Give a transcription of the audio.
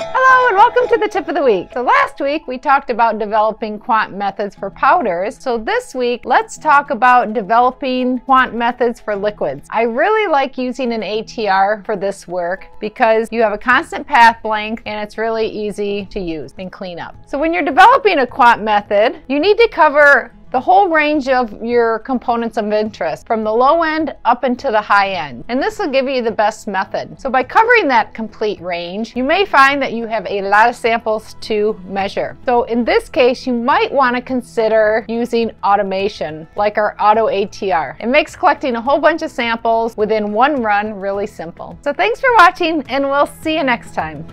Hello and welcome to the tip of the week. So last week we talked about developing quant methods for powders. So this week let's talk about developing quant methods for liquids. I really like using an ATR for this work because you have a constant path length and it's really easy to use and clean up. So when you're developing a quant method, you need to cover the whole range of your components of interest from the low end up into the high end. And this will give you the best method. So by covering that complete range, you may find that you have a lot of samples to measure. So in this case, you might want to consider using automation like our auto ATR. It makes collecting a whole bunch of samples within one run really simple. So thanks for watching and we'll see you next time.